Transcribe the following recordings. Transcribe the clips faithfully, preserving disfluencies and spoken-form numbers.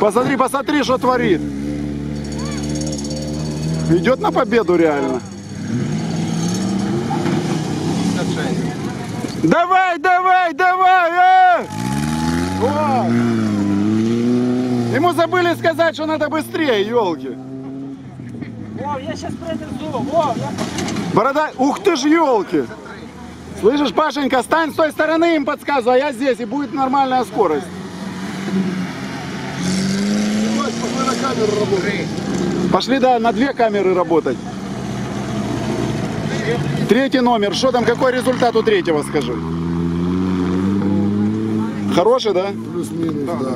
Посмотри, посмотри, что творит. Идет на победу реально. Давай, давай, давай! О! Ему забыли сказать, что надо быстрее, елки. О, я сейчас пробежу. О, я... Борода, ух ты ж, елки! Слышишь, Пашенька, стань с той стороны, им подсказывай, а я здесь, и будет нормальная скорость. Пошли, да, на две камеры работать. Третий номер. Что там, какой результат у третьего, скажи? Хороший, да? Плюс-минус, да.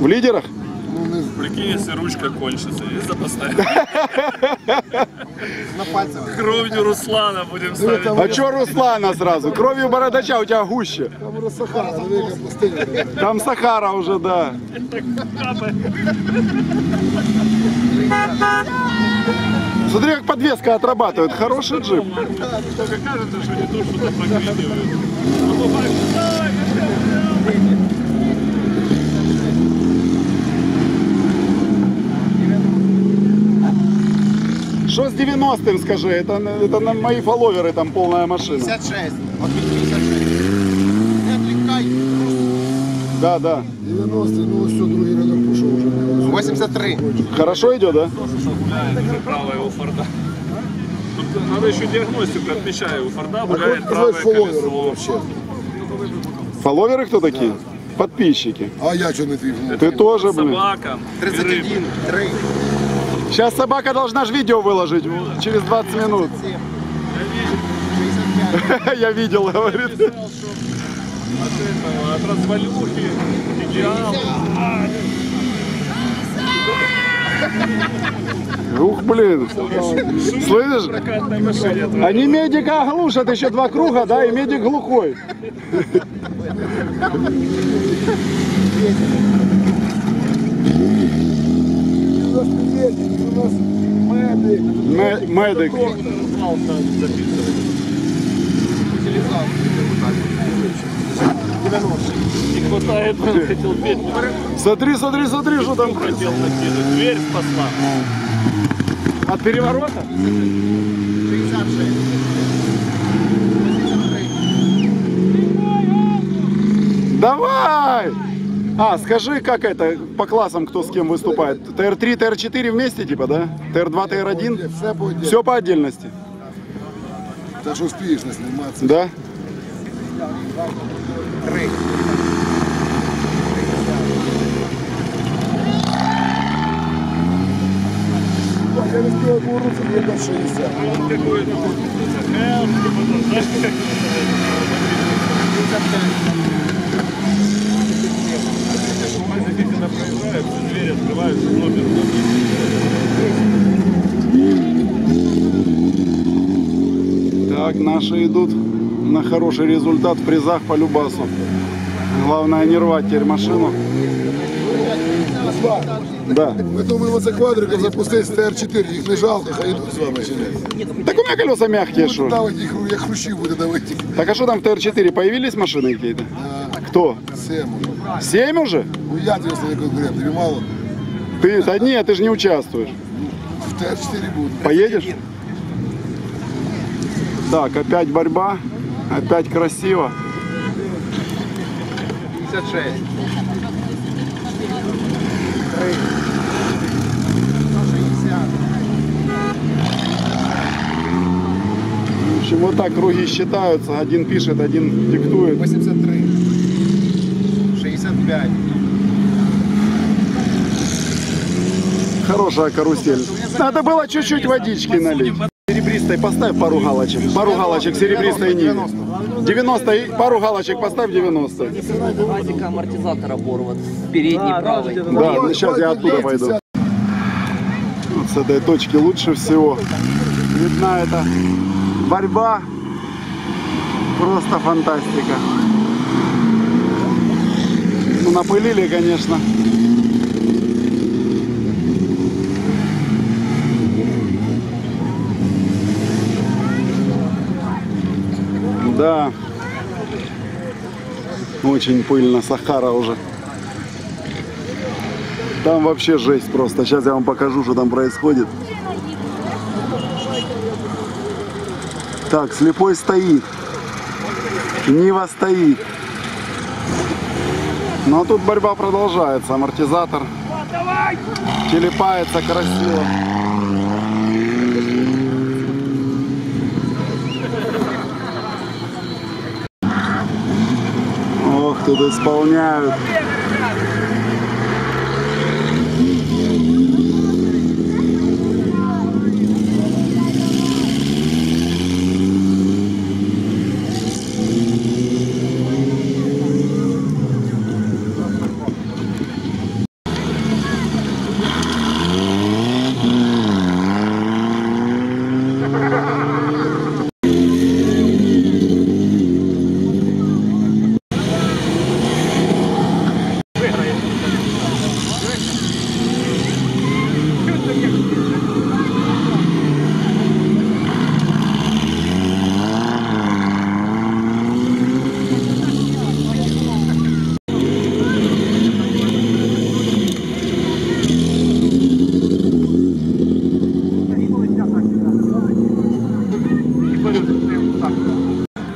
В лидерах? Прикинь, если ручка кончится, есть запоставить? Кровью Руслана будем ставить. А что Руслана сразу? Кровью бородача у тебя гуще. Там Сахара. Там Сахара уже, да. Смотри, как подвеска отрабатывает. Хороший джип. Только кажется, что не то, что-то проглядывает. Что с девяностым, скажи, это, это на мои фолловеры, там полная машина. пятьдесят шесть. Вот пятьдесят шесть. Не отвлекай. Да, да. девяностый, ну все, другие рядом пошел уже. восемьдесят три. Хорошо идет, да? Гуляет правая у Форда. Тут надо еще диагностику, отмечаю, у Форда гуляет правое колесо вообще. Фолловеры кто такие? Да. Подписчики. А я что не двигаю? Ты тоже, блин. Собака. тридцать один. три. Сейчас собака должна же видео выложить через двадцать минут. Я видел, говорит. От развалюхи, идеал. Ух, блин. Слышишь? Они медика глушат, еще два круга, да, и медик глухой. У нас медик. Медик. Не хватает, он хотел петь. Смотри, смотри, смотри, что там. Хотел накинуть. Дверь спасла. От переворота? Давай! А, скажи, как это, по классам, кто с кем выступает? ТР-три, ТР-четыре вместе, типа, да? ТР-два, ТР-один? Все по отдельности. Так что успеешь насниматься. Да? Я разбил одну руку, мне до шестидесяти. Она проезжает, двери открываются, номер, номер. Так, наши идут на хороший результат в призах по любасу. Главное не рвать теперь машину. Да. Мы думаем, за квадриков запустить с ТР-четыре, их не жалко, а идут с вами. Так у меня колеса мягкие, что? Ну, я хрущи буду давать. Так а что там в ТР-четыре, появились машины какие-то? Да. Кто? Семь уже. Семь уже? Ну я тебе не конкретно, тебе мало. Ты, да нет, ты же не участвуешь. В ТР-четыре будет. Поедешь? Так, опять борьба, опять красиво. пятьдесят шесть. В общем, вот так круги считаются. Один пишет, один диктует. восемьдесят три. шестьдесят пять. Хорошая карусель. Надо было чуть-чуть водички налить. Серебристой поставь пару галочек. Пару галочек серебристой Нивы. девяносто, пару галочек поставь девяносто. Если надо базика амортизатора борвать, передний правый. Да, сейчас я оттуда пойду. Вот с этой точки лучше всего. Видна эта борьба. Просто фантастика. Ну, напылили, конечно. Да, очень пыльно, Сахара уже. Там вообще жесть просто. Сейчас я вам покажу, что там происходит. Так, слепой стоит. Нива стоит. Но тут борьба продолжается. Амортизатор телепается красиво. Ох, тут исполняют.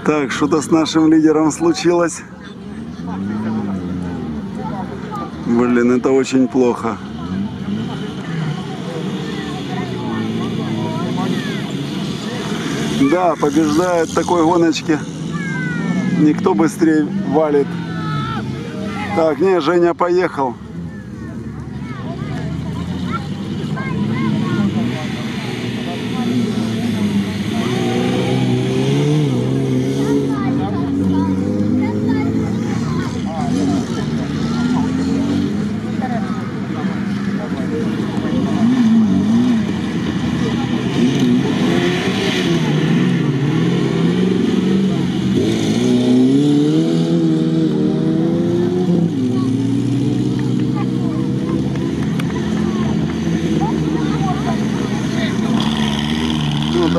Так, что-то с нашим лидером случилось. Блин, это очень плохо. Да, побеждает в такой гоночке. Никто быстрее валит. Так, не, Женя поехал.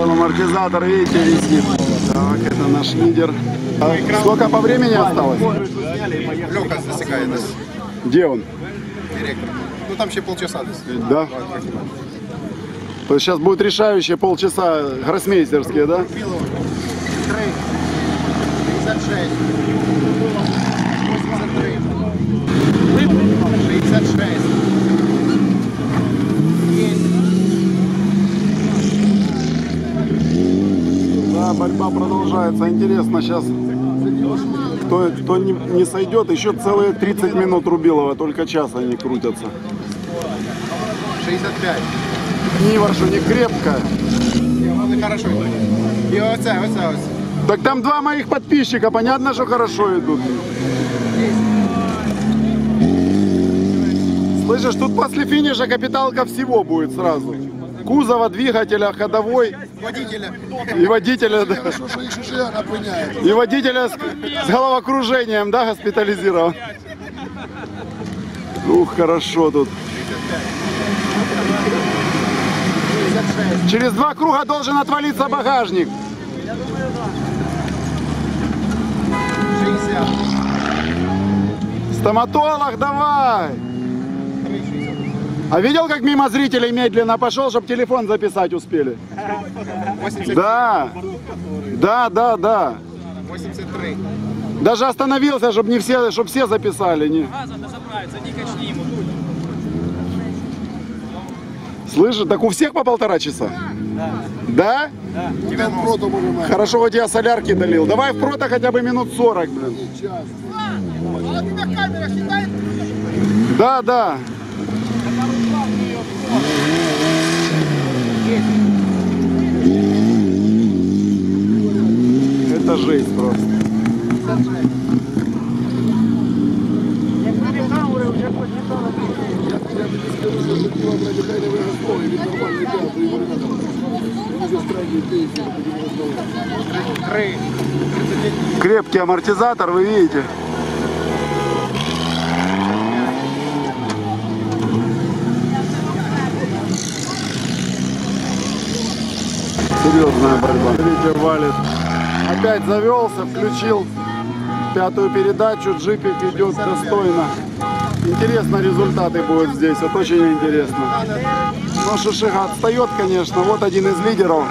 Амортизатор, видите, висит. Так, это наш лидер. А сколько по времени осталось? Лёха засекает нас. Где он? Директор. Ну там еще полчаса. Да? То есть сейчас будет решающие полчаса гроссмейстерские, да? Борьба продолжается. Интересно сейчас, кто, кто не, не сойдет. Еще целые тридцать минут Рубилова, только час они крутятся. шестьдесят пять. Нива что не крепкая. Хорошо. И вот это, вот это. Так там два моих подписчика, понятно, что хорошо идут. Слышишь, тут после финиша капиталка всего будет сразу. Кузова, двигателя, ходовой водителя. И водителя, да. И водителя с, с головокружением, да, госпитализирован. Ух, хорошо тут. Через два круга должен отвалиться багажник. Стоматолог, давай! А видел, как мимо зрителей медленно пошел, чтобы телефон записать успели? восемьдесят три. Да, да, да, да. восемьдесят три. Даже остановился, чтобы не все, чтобы все записали. Не. Слышишь, так у всех по полтора часа? Да. Да? Да. Хорошо, хоть я солярки долил. Давай в прото хотя бы минут сорок, блин. Да, да. Это жесть просто. Крепкий амортизатор, вы видите? Серьезная борьба. Ветер валит. Опять завелся, включил пятую передачу. Джипик идет достойно. Интересно, результаты будут здесь. Вот очень интересно. Но Шишига отстает, конечно. Вот один из лидеров.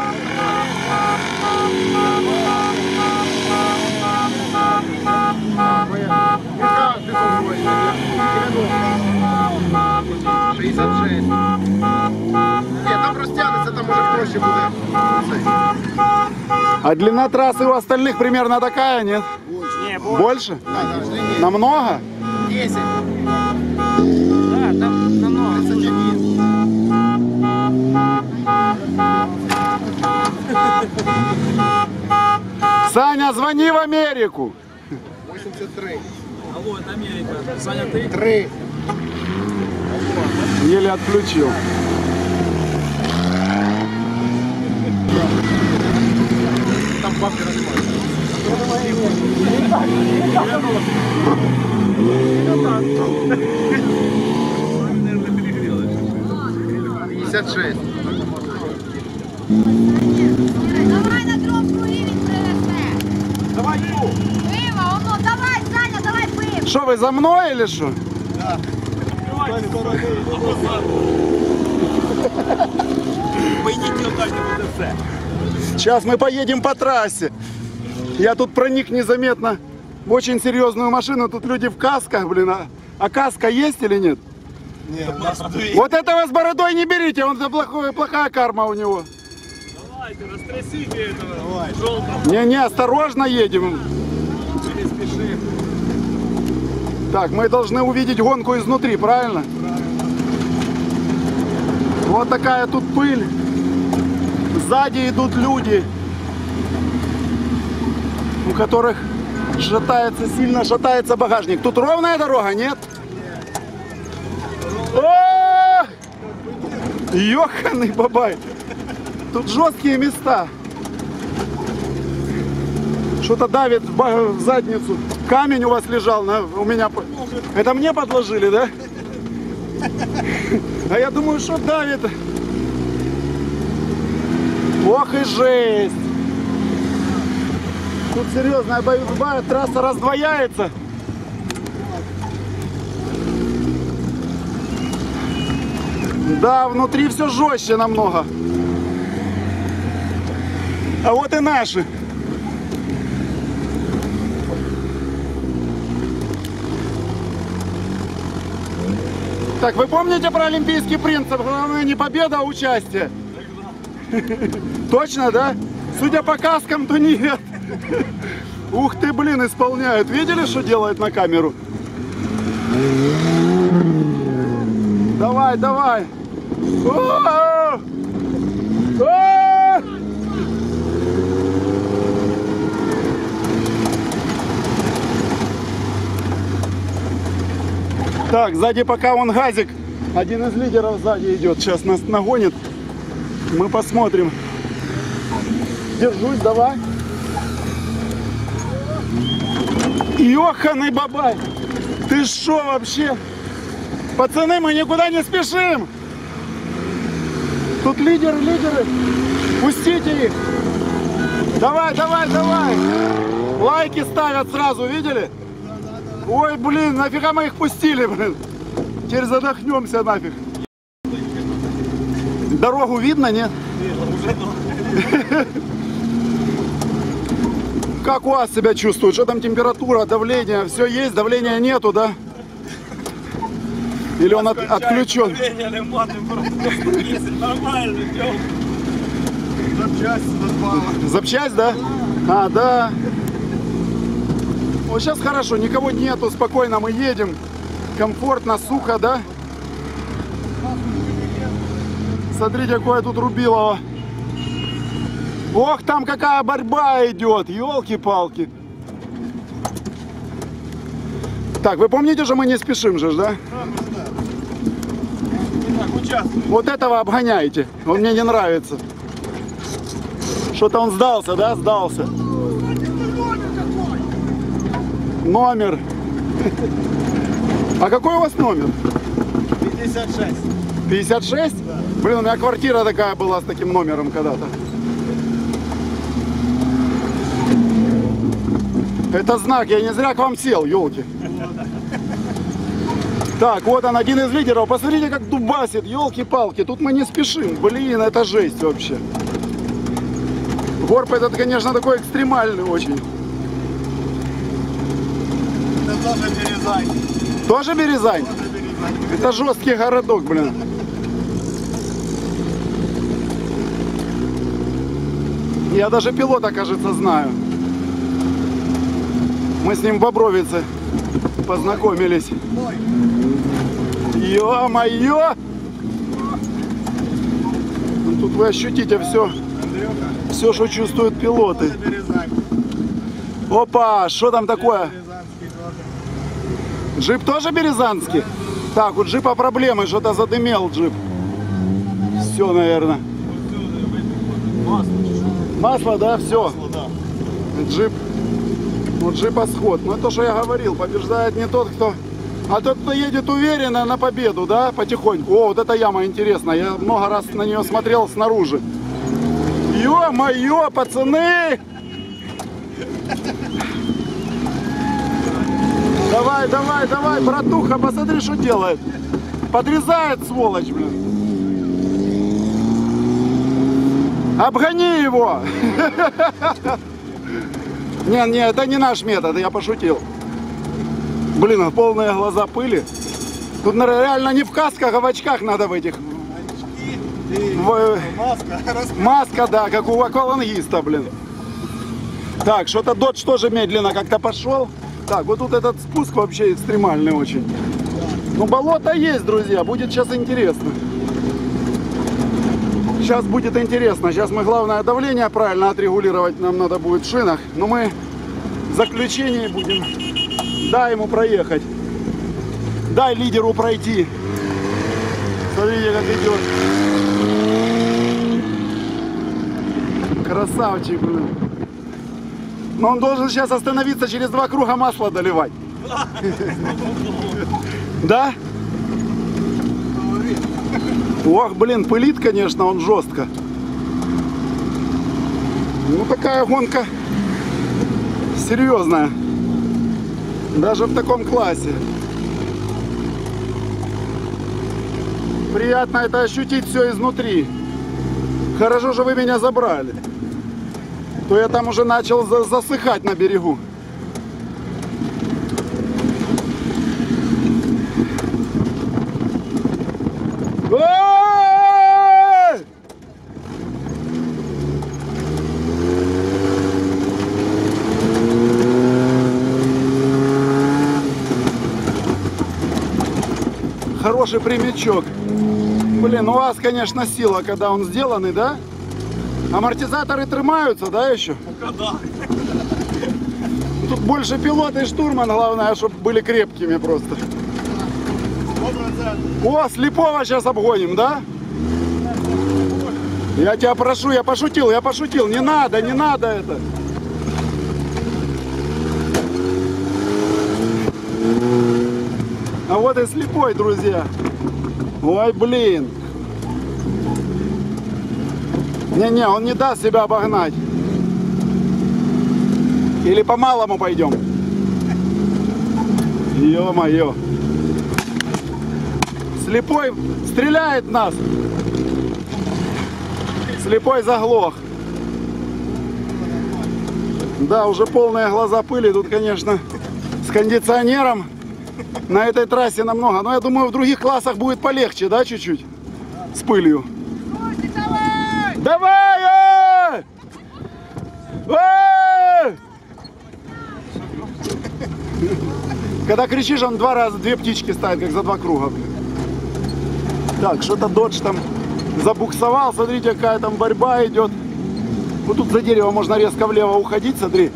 тридцать шесть. Нет, там просто тянется, там уже проще будет. А длина трассы у остальных примерно такая, нет? Больше? Не, больше. Больше? Да, да. Намного? десять. Да, там намного. Саня, звони в Америку. восемьдесят три. Алло, это Америка. Саня, ты? три. Еле отключил. Там бабки разнимаются. пятьдесят шесть. Давай на тропку ливень принесе. Давай, Ю. Вива, оно, давай, Саня, давай, Вива. Что, вы за мной или что? Да. Сейчас мы поедем по трассе. Я тут проник незаметно в очень серьезную машину. Тут люди в касках, блин. А, а каска есть или нет? Нет. Вот этого с бородой не берите, он за плохое, плохая карма у него. Давайте, растрясите этого. Не-не, осторожно едем. Переспешим. Так, мы должны увидеть гонку изнутри, правильно? Правильно. Вот такая тут пыль. Сзади идут люди, у которых шатается, сильно шатается багажник. Тут ровная дорога, нет? О! Ёханый бабай! Тут жесткие места. Что-то давит в задницу. Камень у вас лежал, на, у меня... Это мне подложили, да? А я думаю, что давит. Ох и жесть. Тут серьезная борьба, трасса раздвояется. Да, внутри все жестче намного. А вот и наши. Так, вы помните про олимпийский принцип? Главное не победа, а участие. Точно, да? Судя по каскам, то нет. Ух ты, блин, исполняют. Видели, что делают на камеру? Давай, давай. Так, сзади пока вон газик. Один из лидеров сзади идет. Сейчас нас нагонит. Мы посмотрим. Держусь, давай. Ёханый бабай. Ты шо вообще? Пацаны, мы никуда не спешим. Тут лидеры, лидеры. Пустите их. Давай, давай, давай. Лайки ставят сразу, видели? Ой, блин, нафига мы их пустили, блин. Теперь задохнемся нафиг. Дорогу видно, нет? Нет, как у вас себя чувствует? Что там температура, давление? Все есть, давления нету, да? Или он от, отключен? Запчасть, да? А, да. Вот сейчас хорошо, никого нету, спокойно мы едем. Комфортно, сухо, да? Смотрите, какое тут рубилово. Ох, там какая борьба идет, елки-палки. Так, вы помните же, мы не спешим же, да? Вот этого обгоняете, он мне не нравится. Что-то он сдался, да, сдался. Номер. А какой у вас номер? пятьдесят шесть. пятьдесят шесть? Да. Блин, у меня квартира такая была с таким номером когда-то. Это знак, я не зря к вам сел, елки. Так, вот он, один из лидеров. Посмотрите, как дубасит, елки-палки. Тут мы не спешим. Блин, это жесть вообще. Горб этот, конечно, такой экстремальный очень. Это тоже Березань. Тоже Березань? Тоже Березань. Это жесткий городок, блин. Я даже пилота, кажется, знаю. Мы с ним в Бобровице познакомились. Ё-моё! Тут вы ощутите все, все, что чувствуют пилоты. Опа! Что там такое? Джип тоже березанский? Так, у джипа проблемы, что-то задымел джип. Все, наверное. Масло, да, все. Джип. Ну, джипа сход. Но то, что я говорил, побеждает не тот, кто... А тот, кто едет уверенно на победу, да, потихоньку. О, вот эта яма интересная. Я много раз на нее смотрел снаружи. Ё-моё, пацаны! Давай, давай, давай, братуха, посмотри, что делает. Подрезает, сволочь, блин. Обгони его! Не, не, это не наш метод, я пошутил. Блин, полные глаза пыли. Тут реально не в касках, а в очках надо в этих. Очки, в... Маска. Маска, да, как у аквалангиста, блин. Так, что-то Додж тоже медленно как-то пошел. Так, вот тут этот спуск вообще экстремальный очень. Ну, болото есть, друзья, будет сейчас интересно. Сейчас будет интересно. Сейчас мы главное давление правильно отрегулировать нам надо будет в шинах. Но мы в заключении будем. Дай ему проехать. Дай лидеру пройти. Смотрите, как идет. Красавчик, блин. Но он должен сейчас остановиться, через два круга масла доливать. Да? Ох, блин, пылит, конечно, он жестко. Ну, такая гонка серьезная. Даже в таком классе. Приятно это ощутить все изнутри. Хорошо, что вы меня забрали. То я там уже начал засыхать на берегу. Хороший примечок. Блин, у вас, конечно, сила, когда он сделанный, да? Амортизаторы тримаются, да, еще? Тут больше пилот и штурман, главное, чтобы были крепкими просто. О, слепого сейчас обгоним, да? Я тебя прошу, я пошутил, я пошутил. Не надо, не надо это. А вот и слепой, друзья. Ой, блин. Не-не, он не даст себя обогнать. Или по-малому пойдем. Ё-моё. Слепой стреляет нас. Слепой заглох. Да, уже полные глаза пыли. Тут, конечно, с кондиционером на этой трассе намного. Но я думаю, в других классах будет полегче, да, чуть-чуть? С пылью. Давай! Давай! Когда кричишь, он два раза, две птички ставит, как за два круга. Так, что-то Додж там забуксовал. Смотрите, какая там борьба идет. Вот тут за дерево можно резко влево уходить, смотри.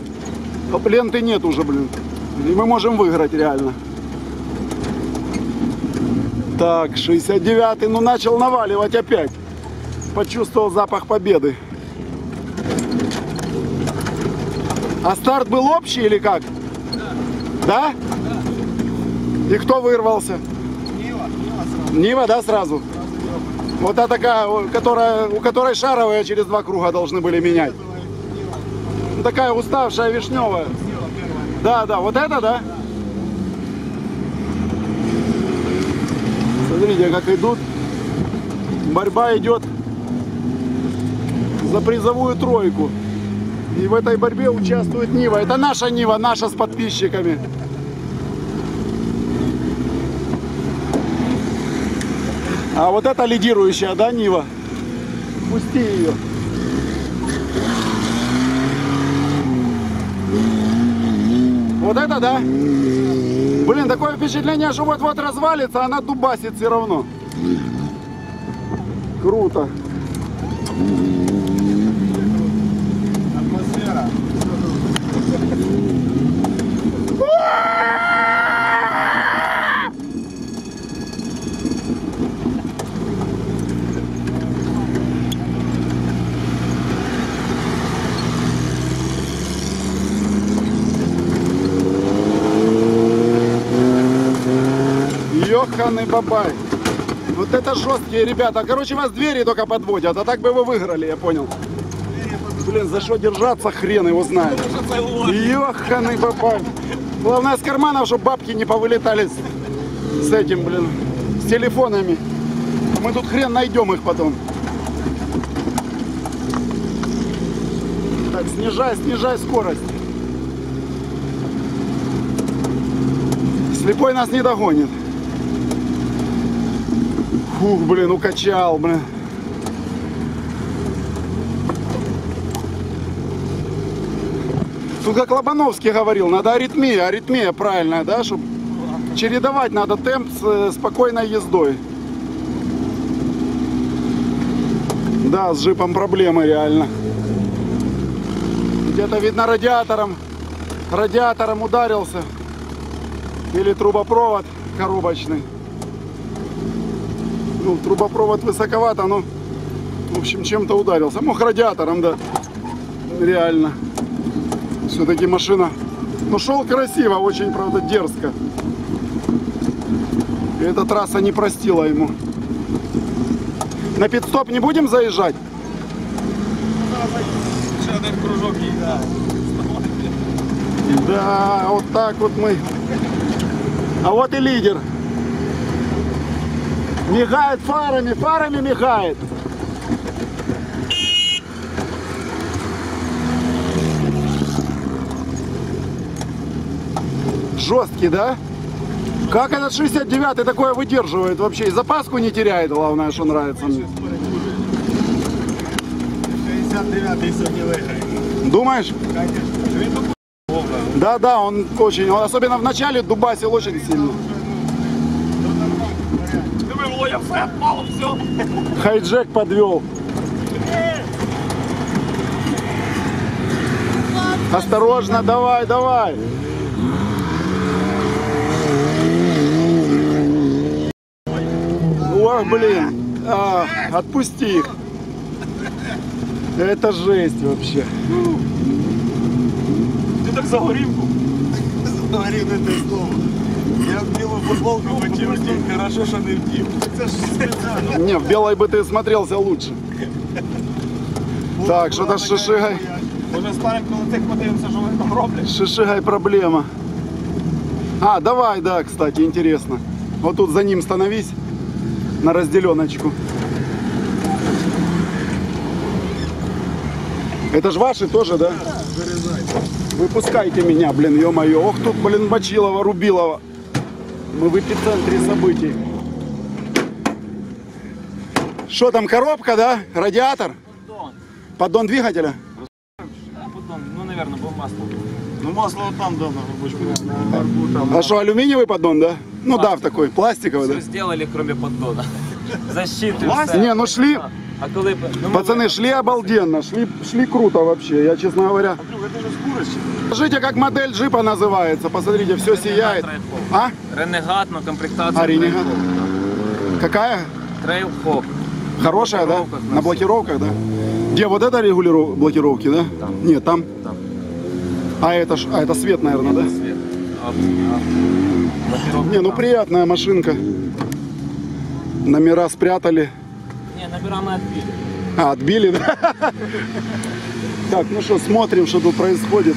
Ленты нет уже, блин. И мы можем выиграть реально. Так, шестьдесят девятый, ну начал наваливать опять. Почувствовал запах победы. А старт был общий или как? Да. Да? Да. И кто вырвался? Нива. Нива, да, сразу? Сразу вот та такая, у которой, у которой шаровые через два круга должны были менять. Ну, такая уставшая вишневая. Да, да, вот это, да? Да. смотрите, как идут. Борьба идет за призовую тройку. И в этой борьбе участвует Нива. Это наша Нива, наша с подписчиками. А вот это лидирующая, да, Нива? Пусти ее. Вот это, да? Блин, такое впечатление, что вот-вот развалится, она дубасит все равно. Круто. Атмосфера. Ёханый бабай. Вот это жесткие ребята. Короче, вас двери только подводят, а так бы вы выиграли, я понял. Блин, за что держаться, хрен его знает. Ёханый бабай. Главное, с карманов, чтобы бабки не повылетали с, с этим, блин, с телефонами. Мы тут хрен найдем их потом. Так, снижай, снижай скорость. Слепой нас не догонит. Ух, блин, укачал, блин. Тут как Лобановский говорил, надо аритмия, аритмия правильная, да, чтобы чередовать надо темп с спокойной ездой. Да, с джипом проблемы реально. Где-то, видно, радиатором, радиатором ударился. Или трубопровод коробочный. Ну, трубопровод высоковато, но, в общем, чем-то ударился. Мог радиатором, да. Реально. Все-таки машина. Ну, шел красиво, очень, правда, дерзко. И эта трасса не простила ему. На пит-стоп не будем заезжать? Да, вот так вот мы. А вот и лидер. Мигает фарами, фарами мигает. Жесткий, да? Как этот шестьдесят девятый такое выдерживает вообще? И запаску не теряет, главное, что нравится мне. шестьдесят девятый сегодня выиграет. Думаешь? Конечно. Да, да, он очень, он особенно в начале дубасил очень сильно. Хайджек подвел. Осторожно, давай, давай. Ох, блин. А, отпусти их. Это жесть вообще. Ты так загоревку. Загорел на это слово. Я в белую футболку потел, хорошо, что не в дим. Не, в белой бы ты смотрелся лучше. Так, что-то с шишигой. Уже старик, коли тих подивимося, що вони там роблять. З шишигой проблема. А, давай, да, кстати, интересно. Вот тут за ним становись, на разделеночку. Это ж ваши тоже, да? Выпускайте меня, блин, ё-моё. Ох тут, блин, Бачилова, Рубилова. Мы в эпицентре событий. Что там, коробка, да? Радиатор? Поддон. Поддон двигателя? Поддон, ну, наверное, был масло. Ну, масло вот там, да, на рубочку. А что, алюминиевый поддон, да? Ну, да, такой, пластиковый, да? Все сделали, кроме поддона. Защиты. Не, ну шли... А коли... ну, пацаны, шли обалденно, шли, шли круто вообще, я, честно говоря. Андрюх, это же скорость. Скажите, как модель джипа называется, посмотрите, все Ренегат сияет. Трейл-хоп. А? Ренегат, но комплектация. А, Ренегат. Да. Какая? Трейл-хоп. Хорошая, на да? На, на блокировках, да? Где, вот это регулиров... блокировки, да? Там. Нет, там? Там. А это, ж... а, это свет, наверное, это да? Свет. А, а... Не, ну там. Приятная машинка. Номера спрятали. Не, номера мы отбили. А, отбили, да? Так, ну что, смотрим, что тут происходит.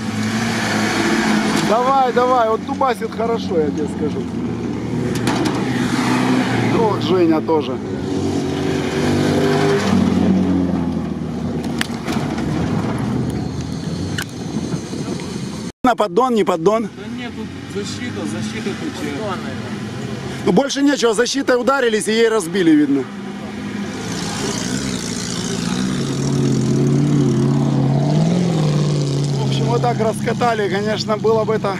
Давай, давай, вот дубасит хорошо, я тебе скажу. Вот Женя тоже. На поддон, не поддон? Да нет, тут защита, защита тут. Больше нечего, защитой ударились и ей разбили, видно. В общем, вот так раскатали. Конечно, было бы это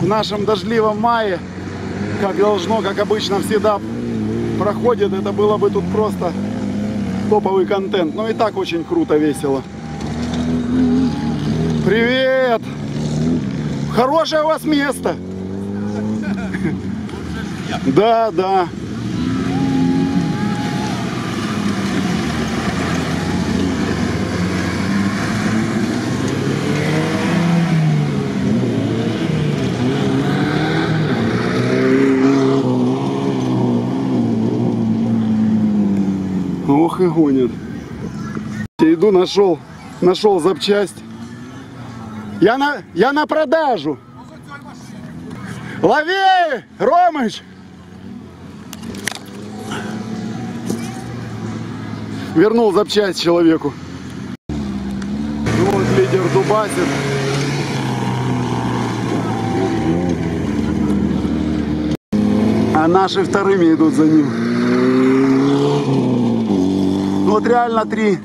в нашем дождливом мае, как должно, как обычно всегда проходит, это было бы тут просто топовый контент. Но и так очень круто, весело. Привет! Хорошее у вас место! Да, да. Ох и гонит. Я иду, нашел, нашел запчасть. Я на, я на продажу. Лови, Ромыч! Вернул запчасть человеку. Ну вот лидер дубасит. А наши вторыми идут за ним. Ну вот реально три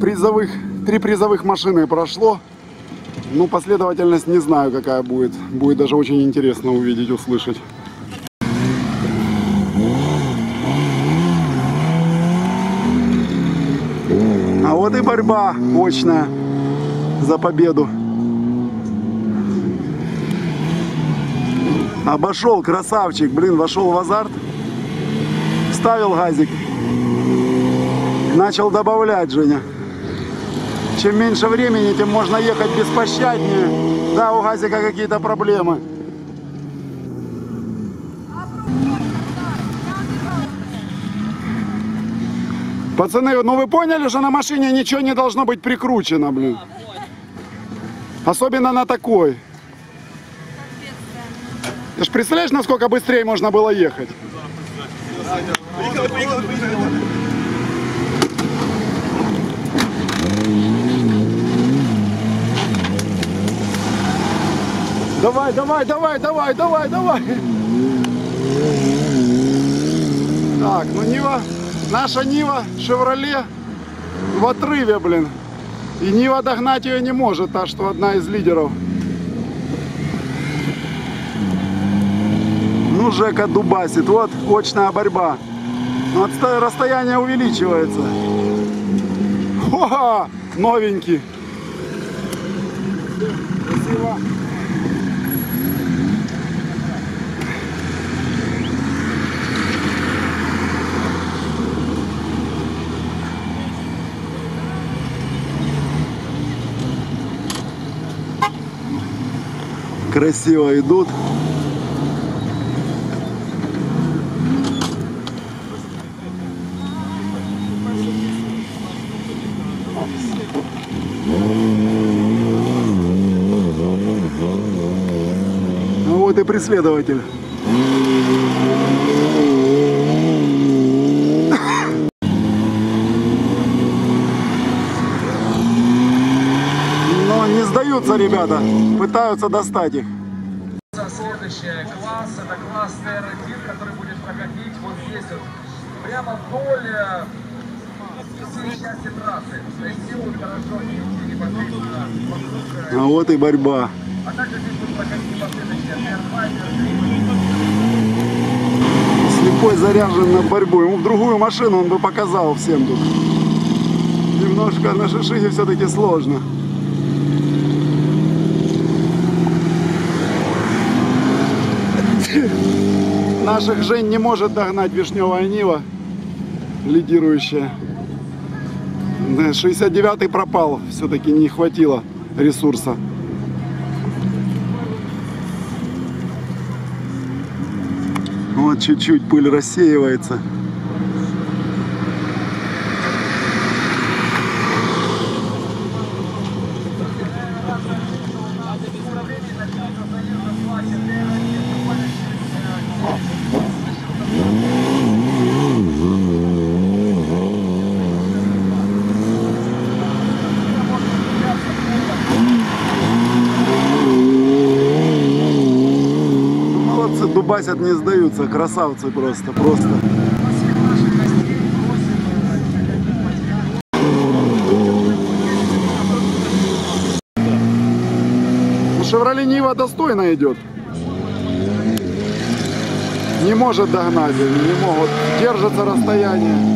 призовых, три призовых машины прошло. Ну, последовательность не знаю, какая будет. Будет даже очень интересно увидеть, услышать. А вот и борьба очная за победу. Обошел, красавчик, блин, вошел в азарт. Вставил газик. Начал добавлять, Женя. Чем меньше времени, тем можно ехать беспощаднее. Да, у газика какие-то проблемы. Пацаны, ну вы поняли, что на машине ничего не должно быть прикручено, блин. Особенно на такой. Ты ж представляешь, насколько быстрее можно было ехать? Давай, давай, давай, давай, давай, давай. Так, ну Нива, наша Нива, Chevrolet в отрыве, блин. И Нива догнать ее не может, та что одна из лидеров. Ну, Жека дубасит, вот очная борьба. Вот расстояние увеличивается. Ха-ха, новенький. Красиво. Красиво идут. Вот и преследователь. Но не сдаются ребята, пытаются достать их. Следующий класс, это класс Т Р один, который будет проходить вот здесь вот, прямо вдоль всей части трассы. То есть делают хорошо, не непосредственно вокруг. А вот и борьба. А также здесь будут проходить непосредственно Т Р два, Т Р три. Слепой заряжен на борьбу. Ему в другую машину он бы показал всем тут. Немножко на шишине все-таки сложно. Наших Жень не может догнать вишневая Нива, лидирующая. шестьдесят девятый пропал, все-таки не хватило ресурса. Вот чуть-чуть пыль рассеивается. Thank you. колбасят, не сдаются, красавцы просто, просто. Chevrolet Niva достойно идет. Не может догнать, не могут, держится расстояние.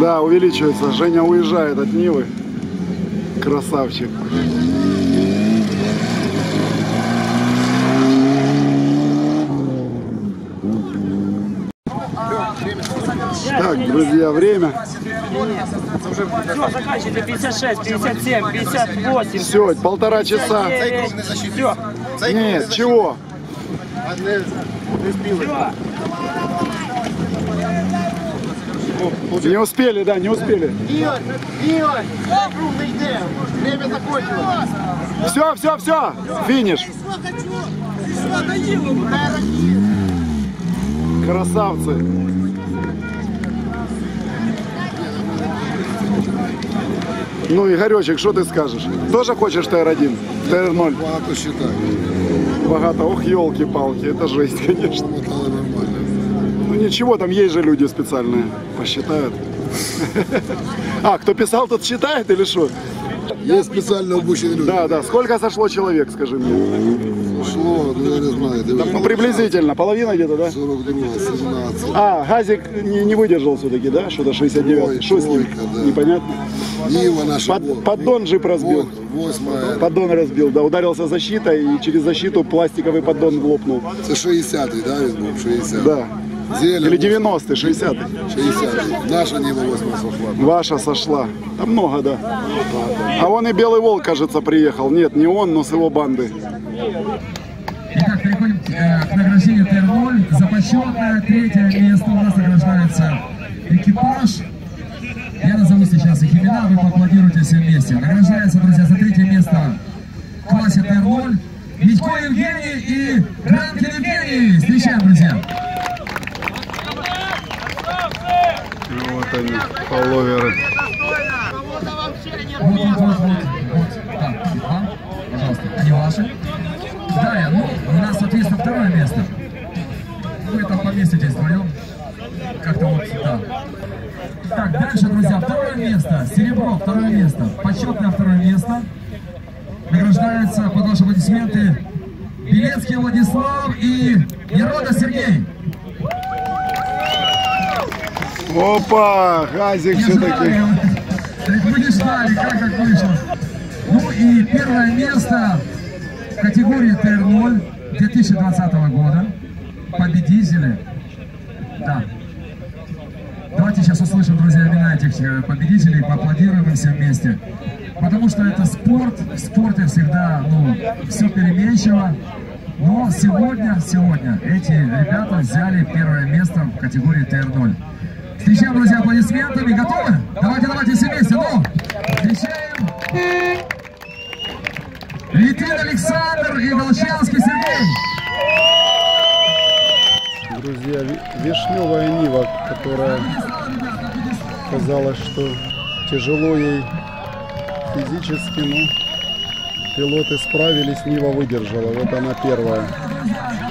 Да, увеличивается. Женя уезжает от Нивы. Красавчик. Так, друзья, время. Все, заканчивается. пятьдесят шесть, пятьдесят семь, пятьдесят восемь. Все, полтора часа. Все. Нет, чего? Не успели, да, не успели. Игорь, Игорь, время закончилось. Все, все, все, финиш. Красавцы. Ну, Игоречек, что ты скажешь? Тоже хочешь ТР один? ТР ноль? Богато считай. Богато, ох, елки-палки, это жесть, конечно. Ничего, там есть же люди специальные, посчитают. А, кто писал, тот считает или что? Есть специально обученные люди. Да, да. Сколько сошло человек, скажи мне? Сошло, ну я не знаю. Ну, приблизительно, половина где-то, да? сорок два, семнадцать. А, газик не, не выдержал все-таки, да? Что-то шестьдесят девять. Что с ним? Да. Непонятно. Нива наша. Под, поддон джип разбил. восьмая. Поддон разбил, да. Ударился защита, и через защиту пластиковый поддон лопнул. Это шестидесятый, да, Визбург? шестидесятый. Да. Зелень, или девяностые, шестидесятые? шестидесятые. Наша Нива восьмая сошла. Ваша сошла. Там много, да. А вон и Белый Волк, кажется, приехал. Нет, не он, но с его банды. Итак, переходим к награждению ТР ноль. За почетное третье место у нас награждается экипаж. Я назову сейчас их имена, вы поаплодируете все вместе. Награждается, друзья, за третье место в классе ТР ноль Митько Евгений и Гранкен Евгений. Встречаем, друзья. Вот они, фолловеры. Вот, вот, вот, вот. Так, Иван, пожалуйста, они ваши. Далее, ну, у нас, соответственно, второе место. Вы там поместитесь вдвоем. Как-то вот, да. Так, дальше, друзья, второе место. Серебро, второе место. Почетное второе место. Награждаются под ваши аплодисменты Белецкий Владислав и Ярода Сергей. Опа, газик все-таки. Вы не ждали, как так вышло. Ну и первое место в категории ТР ноль две тысячи двадцатого года. Победители. Да. Давайте сейчас услышим, друзья, имена этих победителей, поаплодируем все вместе. Потому что это спорт, в спорте всегда, ну, все переменчиво. Но сегодня, сегодня эти ребята взяли первое место в категории ТР ноль. Встречаем, друзья, аплодисментами. Готовы? Давайте, давайте все вместе. Ну, встречаем. Литвин Александр и Волчевский Сергей. Друзья, вишневая Нива, которая казалось, что тяжело ей физически, но пилоты справились, Нива выдержала. Вот она первая.